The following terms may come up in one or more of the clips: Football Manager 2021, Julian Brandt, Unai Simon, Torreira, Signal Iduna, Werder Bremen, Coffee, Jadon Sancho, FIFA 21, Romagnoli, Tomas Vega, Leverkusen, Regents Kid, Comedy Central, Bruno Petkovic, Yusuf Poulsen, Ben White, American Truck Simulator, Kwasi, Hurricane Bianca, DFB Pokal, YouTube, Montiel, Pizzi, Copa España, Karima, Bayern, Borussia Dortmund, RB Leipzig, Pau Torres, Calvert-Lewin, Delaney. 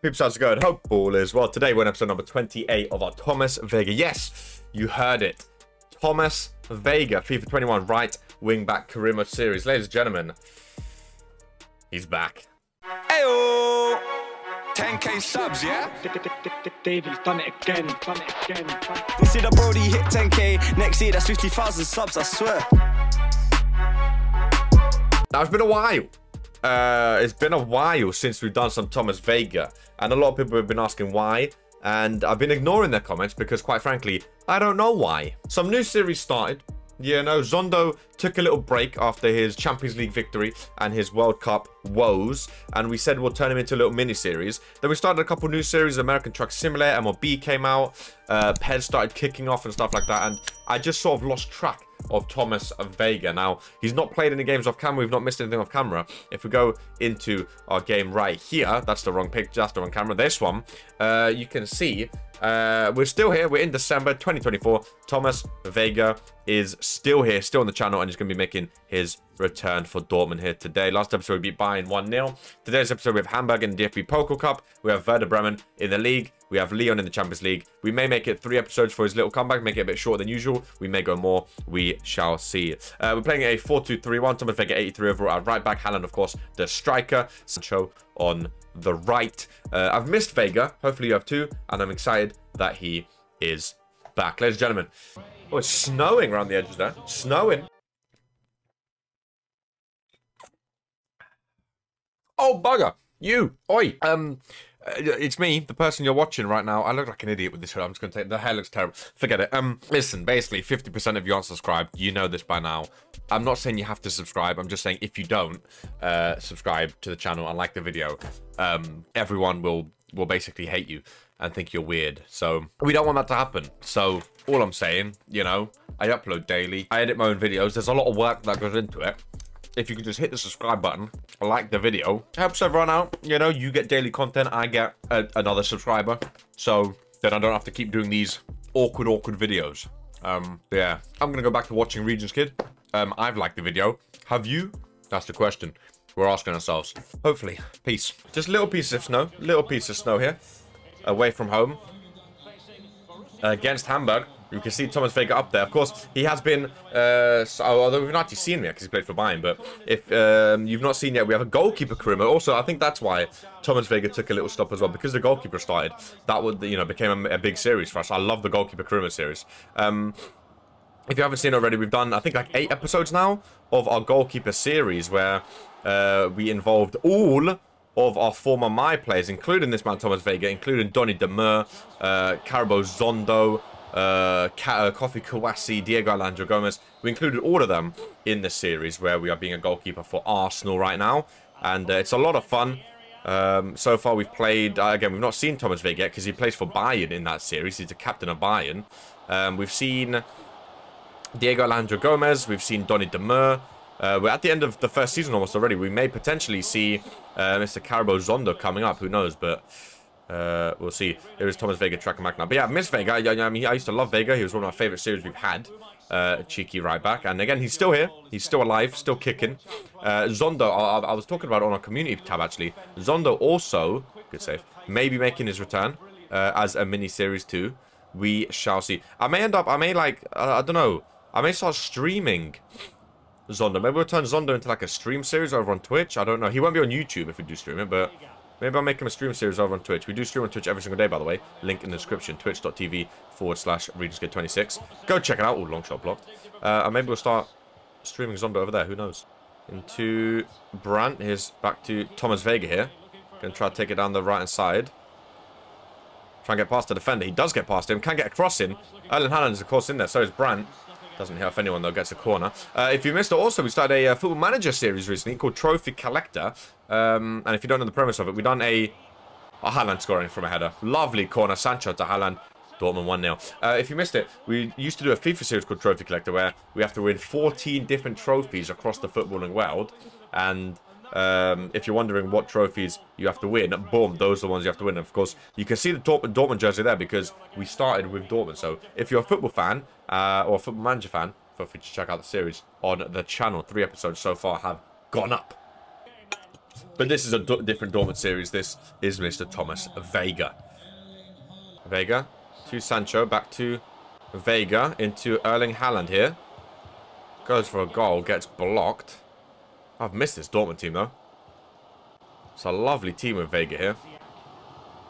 Peeps, how's it going? Hope all is well. Today we're on episode number 28 of our Tomas Vega. Yes, you heard it. Tomas Vega, FIFA 21 right wing back Karima series. Ladies and gentlemen, he's back. Ayo! 10k subs, yeah? David's done it again, done it again. We see the Brody hit 10k. Next year, that's 50,000 subs, I swear. Now, it's been a while. It's been a while since we've done some Tomas Vega, and a lot of people have been asking why, and I've been ignoring their comments because, quite frankly, I don't know why. Some new series started. You know, Zondo took a little break after his Champions League victory and his World Cup woes, and we said we'll turn him into a little mini-series. Then we started a couple new series. American Truck Simulator, MLB came out, Pez started kicking off and stuff like that, and I just sort of lost track of Tomas Vega. Now, he's not played any games off camera. We've not missed anything off camera. If we go into our game right here, that's the wrong picture, that's the wrong camera, this one, you can see we're still here. We're in December 2024. Tomas Vega is still here, still on the channel, and he's going to be making his return for Dortmund here today. Last episode, we beat Bayern 1-0. Today's episode, we have Hamburg in the DFB Pokal Cup. We have Werder Bremen in the league. We have Leon in the Champions League. We may make it 3 episodes for his little comeback, make it a bit shorter than usual. We may go more. We shall see. We're playing a 4-2-3-1. Tomas Vega 83 overall at right back. Haaland, of course, the striker. Sancho on the right. I've missed Vega. Hopefully you have too. And I'm excited that he is back. Ladies and gentlemen. Oh, it's snowing around the edges there. Snowing. Oh, bugger. You. Oi. It's me, the person you're watching right now. I look like an idiot with this hood. I'm just going to take... The hair looks terrible. Forget it. Listen, basically, 50% of you aren't subscribed. You know this by now. I'm not saying you have to subscribe. I'm just saying if you don't subscribe to the channel and like the video, everyone will basically hate you and think you're weird. So we don't want that to happen. So all I'm saying, you know, I upload daily. I edit my own videos. There's a lot of work that goes into it. If you could just hit the subscribe button, like the video, helps everyone out. You know, you get daily content, I get another subscriber, so then I don't have to keep doing these awkward videos. Yeah, I'm gonna go back to watching Regents Kid. I've liked the video. Have you? That's the question we're asking ourselves. Hopefully. Peace. Just little pieces of snow, little piece of snow here, away from home, against Hamburg. You can see Tomas Vega up there. Of course, he has been, although we've not actually seen him yet because he played for Bayern, but if you've not seen yet, we have a goalkeeper, Karima. Also, I think that's why Tomas Vega took a little stop as well, because the goalkeeper started. That would, you know, became a big series for us. I love the goalkeeper, Karima series. If you haven't seen already, we've done, I think, like 8 episodes now of our goalkeeper series where we involved all of our former My players, including this man, Tomas Vega, including Donny de Mer, Carabo Zondo, Coffee, Kwasi, Diego Alandro Gomez. We included all of them in the series where we are being a goalkeeper for Arsenal right now, and it's a lot of fun. So far we've played, again, we've not seen Tomas Vega yet because he plays for Bayern in that series. He's the captain of Bayern. We've seen Diego Alandro Gomez. We've seen Donny de Mer. We're at the end of the first season almost already. We may potentially see Mr. Carabo Zondo coming up. Who knows? But we'll see. There is Tomas Vega tracking back now. But yeah, I've missed Vega. I mean, I used to love Vega. He was one of my favorite series we've had. Cheeky right back. And again, he's still here. He's still alive, still kicking. Zondo, I was talking about it on our community tab, actually. Zondo also, good save, maybe making his return as a mini-series too. We shall see. I don't know. I may start streaming Zondo. Maybe we'll turn Zondo into like a stream series over on Twitch. I don't know. He won't be on YouTube if we do stream it, but maybe I'll make him a stream series over on Twitch. We do stream on Twitch every single day, by the way. Link in the description. Twitch.tv/RegentsKid26. Go check it out. All long shot blocked. And maybe we'll start streaming Zondo over there. Who knows? Into Brandt. Here's back to Tomas Vega here. Gonna try to take it down the right-hand side. Try and get past the defender. He does get past him. Can get a cross in. Erling Haaland is, of course, in there. So is Brandt. Doesn't help anyone, though. Gets a corner. If you missed it, also, we started a Football Manager series recently called Trophy Collector. And if you don't know the premise of it, we've done a Haaland scoring from a header. Lovely corner. Sancho to Haaland. Dortmund 1-0. If you missed it, we used to do a FIFA series called Trophy Collector where we have to win 14 different trophies across the footballing world. And if you're wondering what trophies you have to win, boom, those are the ones you have to win. And of course, you can see the Dortmund jersey there because we started with Dortmund. So if you're a football fan or a Football Manager fan, feel free to check out the series on the channel. 3 episodes so far have gone up. But this is a different Dortmund series. This is Mr. Tomas Vega. Vega to Sancho, back to Vega, into Erling Haaland here. Goes for a goal, gets blocked. I've missed this Dortmund team, though. It's a lovely team with Vega here.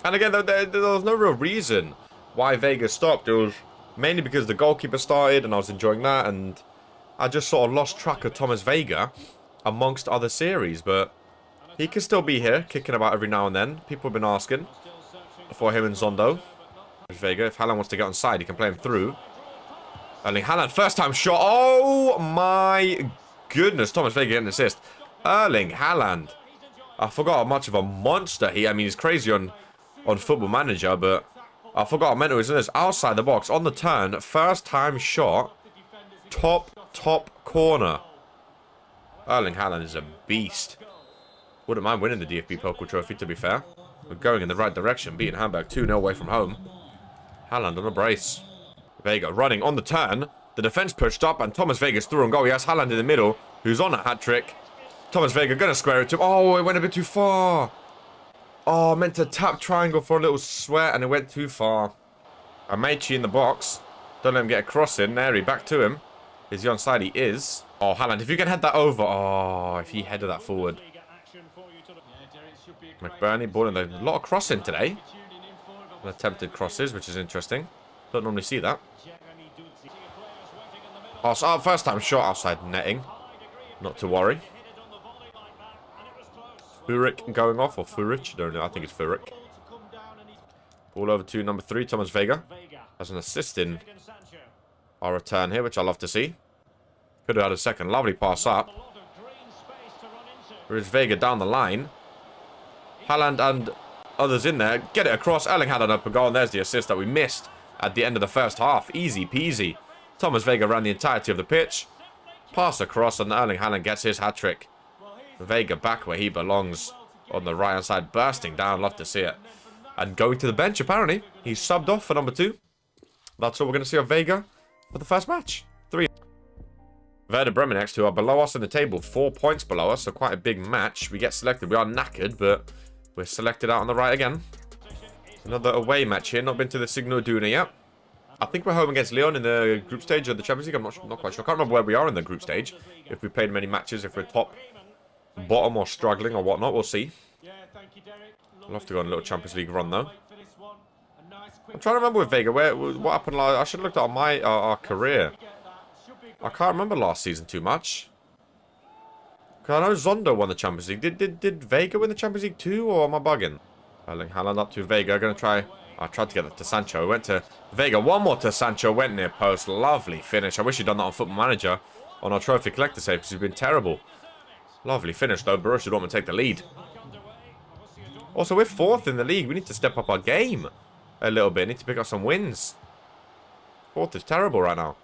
And again, there was no real reason why Vega stopped. It was mainly because the goalkeeper started, and I was enjoying that, and I just sort of lost track of Tomas Vega amongst other series, but he can still be here, kicking about every now and then. People have been asking for him and Zondo. Vega, if Haaland wants to get on side, he can play him through. Erling Haaland, first time shot. Oh my goodness, Tomas Vega getting an assist. Erling Haaland. I forgot how much of a monster he, I mean, he's crazy on Football Manager, but I forgot how mental he was in this. Outside the box, on the turn, first time shot. Top corner. Erling Haaland is a beast. Wouldn't mind winning the DFB Pokal trophy, to be fair. We're going in the right direction, beating Hamburg 2-0 away from home. Haaland on a brace. Vega running on the turn. The defence pushed up, and Tomas Vega's through on goal. He has Haaland in the middle, who's on a hat-trick. Tomas Vega going to square it to him. Oh, it went a bit too far. Oh, meant to tap triangle for a little sweat, and it went too far. Amechi in the box. Don't let him get a cross in. Neri back to him. Is he on side? He is. Oh, Haaland, if you can head that over. Oh, if he headed that forward. McBurney, ball in there. A lot of crossing today. And attempted crosses, which is interesting. Don't normally see that. Oh, so first time shot outside netting. Not to worry. Furyk going off, or Furich? Don't know. I think it's Furyk. Ball over to number 3, Tomas Vega. Has an assist in our return here, which I love to see. Could have had a second. Lovely pass up. There is Vega down the line. Haaland and others in there. Get it across. Erling Haaland up a goal. And there's the assist that we missed at the end of the first half. Easy peasy. Tomas Vega ran the entirety of the pitch. Pass across, and Erling Haaland gets his hat-trick. Vega back where he belongs on the right-hand side. Bursting down. Love to see it. And going to the bench, apparently. He's subbed off for number 2. That's all we're going to see of Vega for the first match. 3. Werder Bremen next, who are below us in the table. 4 points below us, so quite a big match. We get selected. We are knackered, but we're selected out on the right again. Another away match here. Not been to the Signal Iduna yet. I think we're home against Lyon in the group stage of the Champions League. I'm not quite sure. I can't remember where we are in the group stage. If we played many matches, if we're top, bottom, or struggling or whatnot, we'll see. We'll have to go on a little Champions League run, though. I'm trying to remember with Vega. What happened last... I should have looked at our career. I can't remember last season too much. Because I know Zondo won the Champions League. Did Vega win the Champions League too, or am I bugging? Erling Haaland up to Vega. Going to try... I tried to get that to Sancho. Went to Vega. One more to Sancho. Went near post. Lovely finish. I wish he'd done that on Football Manager on our Trophy Collector save, because he's been terrible. Lovely finish, though. Borussia Dortmund take the lead. Also, we're 4th in the league. We need to step up our game a little bit. Need to pick up some wins. 4th is terrible right now.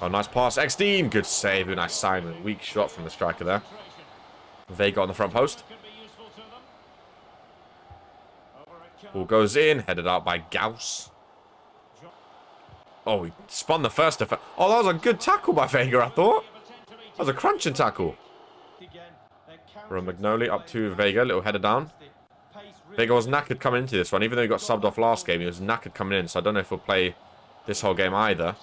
Oh, nice pass. X-Team. Good save. Nice sign. Weak shot from the striker there. Vega on the front post. Ball goes in. Headed out by Gauss. Oh, he spun the first defense. Oh, that was a good tackle by Vega, I thought. That was a crunching tackle. Romagnoli up to Vega. Little header down. Vega was knackered coming into this one. Even though he got subbed off last game, he was knackered coming in. So I don't know if he'll play this whole game either.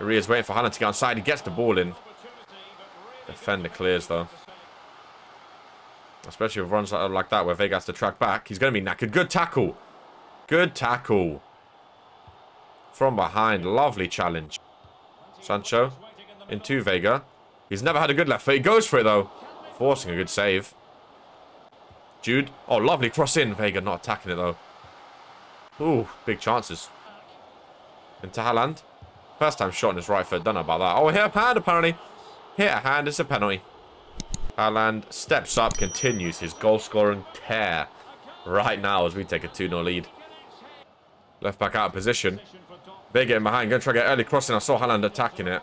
Arias waiting for Haaland to get onside. He gets the ball in. Defender clears, though. Especially with runs like that where Vega has to track back. He's going to be knackered. Good tackle. Good tackle. From behind. Lovely challenge. Sancho into Vega. He's never had a good left foot. He goes for it, though. Forcing a good save. Jude. Oh, lovely cross in. Vega not attacking it, though. Ooh, big chances. Into Haaland. First time shot on his right foot. Don't know about that. Oh, hit a hand, apparently. Hit a hand. It's a penalty. Haaland steps up, continues his goal-scoring tear right now as we take a 2-0 lead. Left back out of position. They're getting behind. Going to try to get early crossing. I saw Haaland attacking it.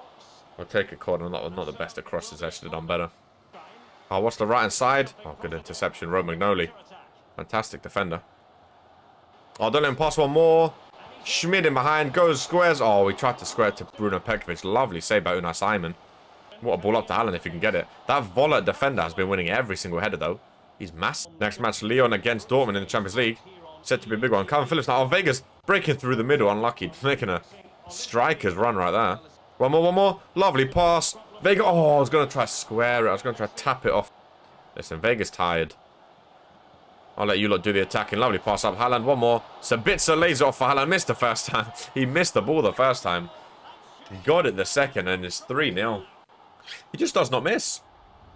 I'll take a corner. Not the best of crosses. I should have done better. Oh, what's the right-hand side? Oh, good interception. Romagnoli. Fantastic defender. Oh, don't let him pass one more. Schmid in behind, goes squares. Oh, we tried to square it to Bruno Petkovic. Lovely save by Unai Simon. What a ball up to Haaland if you can get it. That volley defender has been winning every single header, though. He's massive. Next match, Lyon against Dortmund in the Champions League. Set to be a big one. Calvin Phillips now. Oh, Vega's breaking through the middle. Unlucky. Making a striker's run right there. One more, one more. Lovely pass. Vega. Oh, I was going to try to square it. I was going to try to tap it off. Listen, Vega's tired. I'll let you lot do the attacking. Lovely pass up. Haaland, one more. Sabitzer lays it off for Haaland. Missed the first time. He missed the ball the first time. He got it the second, and it's 3-0. He just does not miss.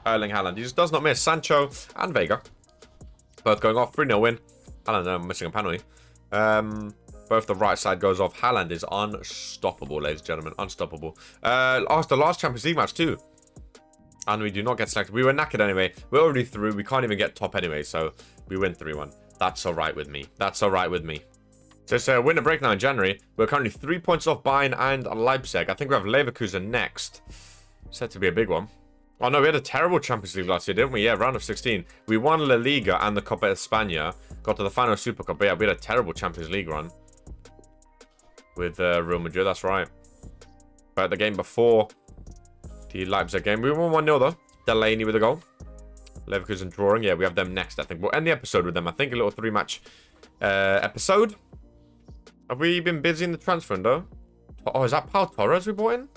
Erling Haaland. He just does not miss. Sancho and Vega. Both going off. 3-0 win. Haaland, I'm missing a penalty. Both the right side goes off. Haaland is unstoppable, ladies and gentlemen. Unstoppable. The last Champions League match, too. And we do not get selected. We were knackered anyway. We're already through. We can't even get top anyway. So we win 3-1. That's all right with me. That's all right with me. So it's a winter break now in January. We're currently 3 points off Bayern and Leipzig. I think we have Leverkusen next. Set to be a big one. Oh, no, we had a terrible Champions League last year, didn't we? Yeah, round of 16. We won La Liga and the Copa España. Got to the final Super Cup. But yeah, we had a terrible Champions League run with Real Madrid. That's right. But the game before the Leipzig game, we won 1-0 though. Delaney with a goal. Leverkusen drawing. Yeah, we have them next, I think. We'll end the episode with them, I think. A little three-match episode. Have we been busy in the transfer window? Oh, is that Pau Torres we brought in?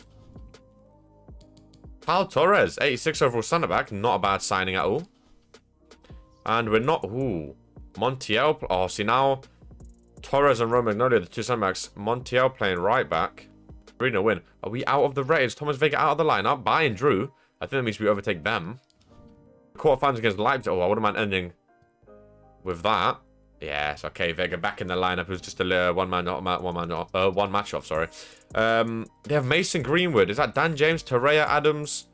Pau Torres, 86 overall centre-back. Not a bad signing at all. And we're not... Ooh. Montiel. Oh, see now. Torres and Romagnoli are the two centre-backs. Montiel playing right-back. 3-0 win. Are we out of the race? Tomas Vega out of the lineup. Bayern drew. I think that means we overtake them. Quarterfinals against Leipzig. Oh, I wouldn't mind ending with that. Yes, okay. Vega back in the lineup. It was just a one match off. Sorry. They have Mason Greenwood. Is that Dan James, Torreira, Adams?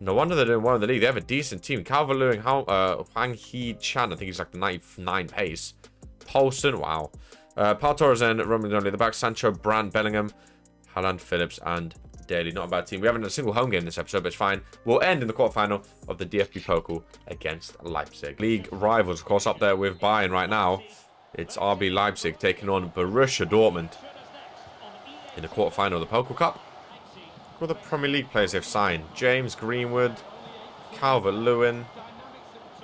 No wonder they're doing well in the league. They have a decent team. Calvert-Lewin, Huang He Chan. I think he's like the 99 pace. Poulsen. Wow. Pau Torres and Romagnoli. The back. Sancho, Brandt, Bellingham. Haaland, Phillips, and Daly. Not a bad team. We haven't had a single home game this episode, but it's fine. We'll end in the quarterfinal of the DFB Pokal against Leipzig. League rivals, of course, up there with Bayern right now. It's RB Leipzig taking on Borussia Dortmund in the quarterfinal of the Pokal Cup. Look at all the Premier League players they've signed. James, Greenwood, Calvert-Lewin,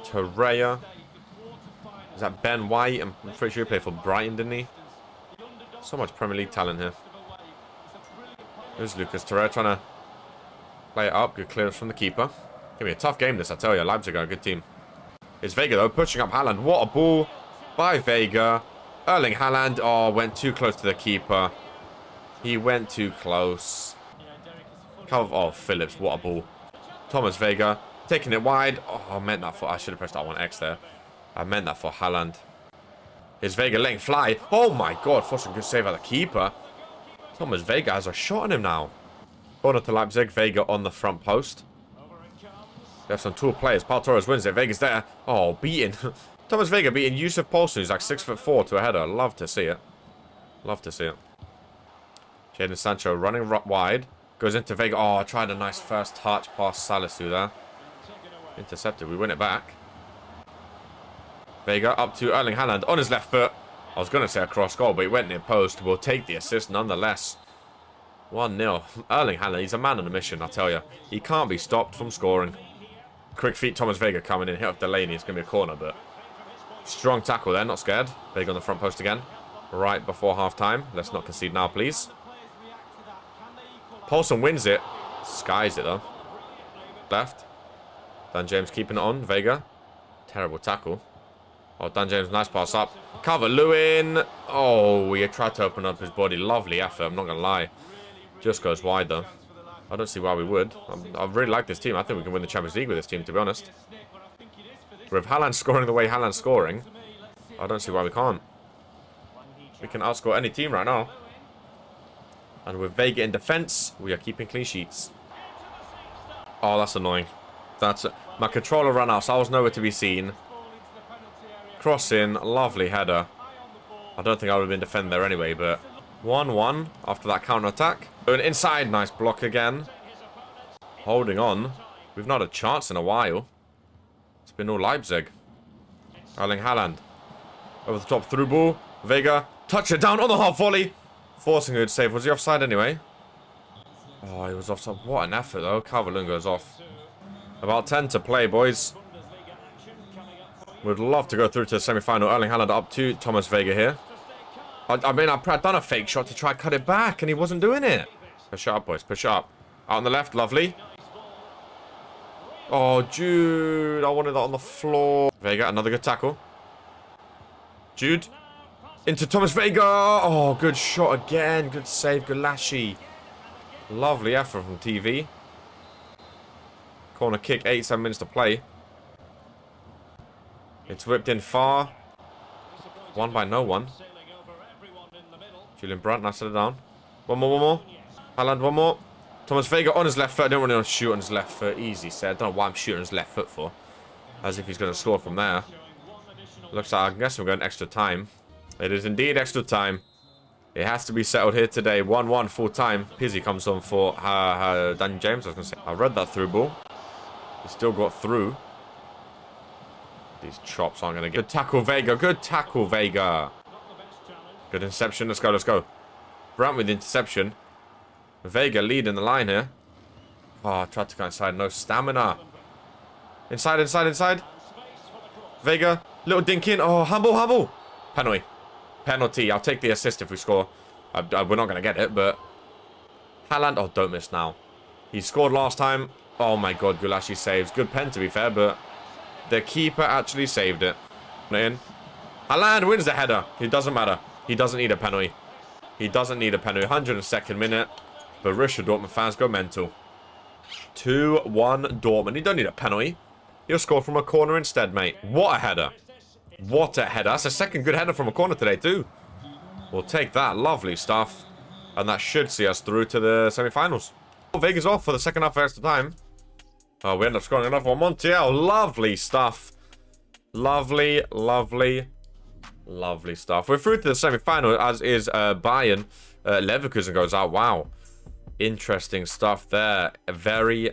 Torreira. Is that Ben White? I'm pretty sure he played for Brighton, didn't he? So much Premier League talent here. There's Lucas Torreira trying to play it up. Good clearance from the keeper. Give me a tough game this, I tell you. Leipzig are a good team. It's Vega, though, pushing up Haaland. What a ball by Vega. Erling Haaland. Oh, went too close to the keeper. He went too close. Oh, Phillips. What a ball. Tomas Vega taking it wide. Oh, I meant that for... I should have pressed that one X there. I meant that for Haaland. It's Vega letting fly. Oh, my God. Forcing a good save at the keeper. Tomas Vega has a shot on him now. Corner to Leipzig. Vega on the front post. They have some tall players. Pau Torres wins it. Vega's there. Oh, beating. Tomas Vega beating Yusuf Poulsen, who's like 6'4" to a header. Love to see it. Love to see it. Jadon Sancho running wide. Goes into Vega. Oh, tried a nice first touch past Salisu there. Intercepted. We win it back. Vega up to Erling Haaland on his left foot. I was going to say a cross goal, but he went near post. We'll take the assist nonetheless. 1-0. Erling Haaland, he's a man on a mission, I tell you. He can't be stopped from scoring. Quick feet, Tomas Vega coming in. Hit off Delaney. It's going to be a corner, but... Strong tackle there, not scared. Vega on the front post again. Right before half-time. Let's not concede now, please. Poulsen wins it. Skies it, though. Left. Dan James keeping it on. Vega. Terrible tackle. Oh, Dan James, nice pass up. Calvert-Lewin. Oh, he tried to open up his body. Lovely effort, I'm not going to lie. Just goes wide, though. I don't see why we would. I really like this team. I think we can win the Champions League with this team, to be honest. With Haaland scoring the way Haaland's scoring, I don't see why we can't. We can outscore any team right now. And with Vega in defence, we are keeping clean sheets. Oh, that's annoying. My controller ran out, so I was nowhere to be seen. Cross in, lovely header. I don't think I would have been defending there anyway, but 1-1 after that counter-attack. Going inside, nice block again. Holding on. We've not had a chance in a while. It's been all Leipzig. Erling Haaland. Over the top, through ball. Vega, touch it down on the half volley. Forcing a good save. Was he offside anyway? Oh, he was offside. What an effort, though. Calvert-Lewin goes off. About 10 to play, boys. Would love to go through to the semi-final. Erling Haaland up to Tomas Vega here. I've done a fake shot to try to cut it back, and he wasn't doing it. Push up, boys. Push up. Out on the left. Lovely. Oh, Jude. I wanted that on the floor. Vega, another good tackle. Jude. Into Tomas Vega. Oh, good shot again. Good save. Golashi. Lovely effort from TV. Corner kick. 87 minutes to play. It's whipped in far. Won by no one. Julian Brandt. Nice header down. One more. Haaland, one more. Tomas Vega on his left foot. I don't really want to shoot on his left foot. Easy said. I don't know why I'm shooting on his left foot for. As if he's going to score from there. Looks like, I guess we're going extra time. It is indeed extra time. It has to be settled here today. 1-1 full time. Pizzi comes on for Dan James. I was going to say. I read that through ball. He still got through. These chops aren't going to get. Good tackle, Vega. Good tackle, Vega. Good interception. Let's go, let's go. Brandt with the interception. Vega leading the line here. Oh, I tried to go inside. No stamina. Inside. Vega. Little dink in. Oh, humble. Penalty. I'll take the assist if we score. We're not going to get it, but... Haaland. Oh, don't miss now. He scored last time. Oh, my God. Gulashi saves. Good pen, to be fair, but... The keeper actually saved it. In. Haaland wins the header. It doesn't matter. He doesn't need a penalty. 102nd minute. Borussia Dortmund fans go mental. 2-1 Dortmund. He don't need a penalty. He'll score from a corner instead, mate. What a header. What a header. That's the second good header from a corner today, too. We'll take that. Lovely stuff. And that should see us through to the semi-finals. Vega's off for the second half of extra time. Oh, we end up scoring another one. Montiel. Lovely stuff. Lovely stuff. We're through to the semi-final, as is Bayern. Leverkusen goes out. Wow. Interesting stuff there. Very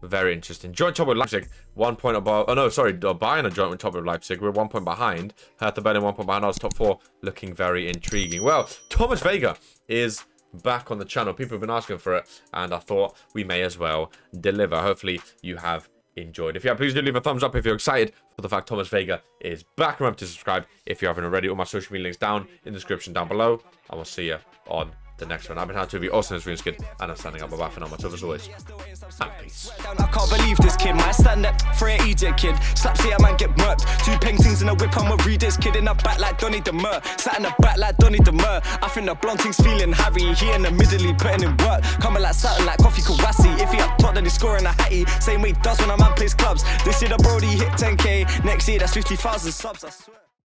interesting. Joint top with Leipzig. 1 point above. Oh, no, sorry. Bayern are joint top with Leipzig. We're 1 point behind. Hertha Berlin 1 point behind. I was top four. Looking very intriguing. Well, Tomas Vega is back on the channel. People have been asking for it, and I thought we may as well deliver. Hopefully, you have enjoyed. If you have, please do leave a thumbs up if you're excited for the fact Tomas Vega is back. Remember to subscribe if you haven't already. All my social media links down in the description down below, and we'll see you on the next one. I've been Howtv, also known as Regents Kid, and I'm standing up. Bye-bye for now, my love, as always, and peace. I can't believe this kid might stand up for an EJ kid. Slaps here, man, get murked. Two paintings in a whip, I'm a Regents Kid in a back like Donny de Mer. Sat in a back like Donny de Mer. I think the blonting's feeling Harry. He in the middle, he putting in work. Coming like Saturn, like Coffee, Kwasi. If he up top, then he's scoring a hattie. Same way he does when a man plays clubs. This year the Brody hit 10K. Next year, that's 50,000 subs, I swear.